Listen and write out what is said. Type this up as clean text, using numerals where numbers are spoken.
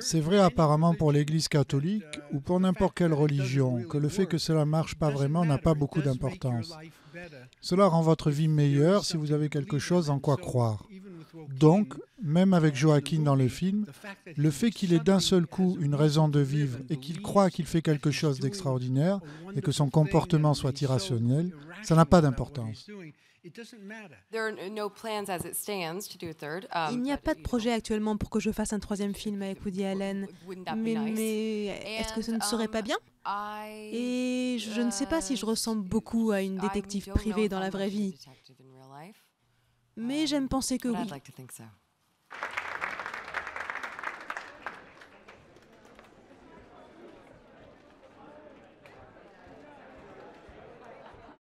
C'est vrai apparemment pour l'Église catholique ou pour n'importe quelle religion que le fait que cela ne marche pas vraiment n'a pas beaucoup d'importance. Cela rend votre vie meilleure si vous avez quelque chose en quoi croire. Donc, même avec Joaquin dans le film, le fait qu'il ait d'un seul coup une raison de vivre et qu'il croit qu'il fait quelque chose d'extraordinaire et que son comportement soit irrationnel, ça n'a pas d'importance. Il n'y a pas de projet actuellement pour que je fasse un troisième film avec Woody Allen, mais est-ce que ce ne serait pas bien? Et je ne sais pas si je ressemble beaucoup à une détective privée dans la vraie vie, mais j'aime penser que oui.